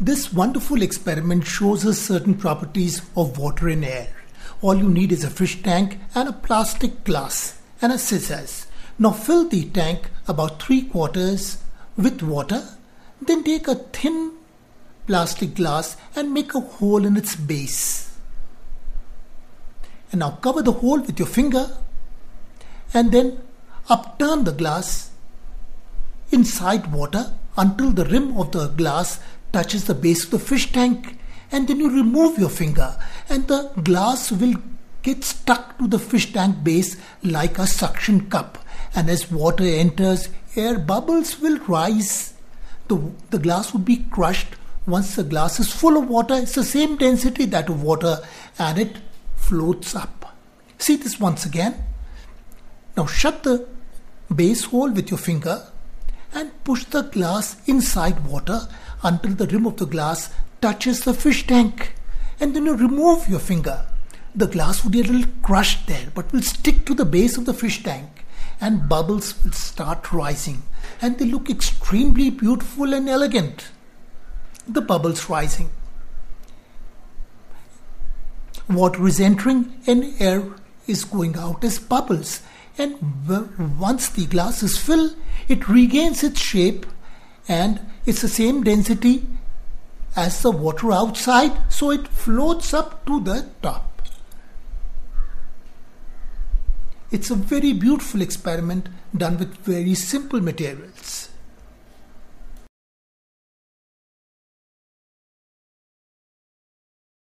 This wonderful experiment shows us certain properties of water and air. All you need is a fish tank and a plastic glass and a scissors. Now fill the tank about 3/4 with water, then take a thin plastic glass and make a hole in its base. And now cover the hole with your finger and then upturn the glass inside water until the rim of the glass touches the base of the fish tank, and then you remove your finger and the glass will get stuck to the fish tank base like a suction cup, and as water enters, air bubbles will rise. The glass would be crushed. Once the glass is full of water, it's the same density that of water and it floats up. See this once again. Now shut the base hole with your finger and push the glass inside water until the rim of the glass touches the fish tank, and then you remove your finger. The glass would be a little crushed there but will stick to the base of the fish tank and bubbles will start rising, and they look extremely beautiful and elegant. The bubbles rising. Water is entering and air is going out as bubbles, and once the glass is filled, it regains its shape and it's the same density as the water outside, so it floats up to the top. It's a very beautiful experiment done with very simple materials.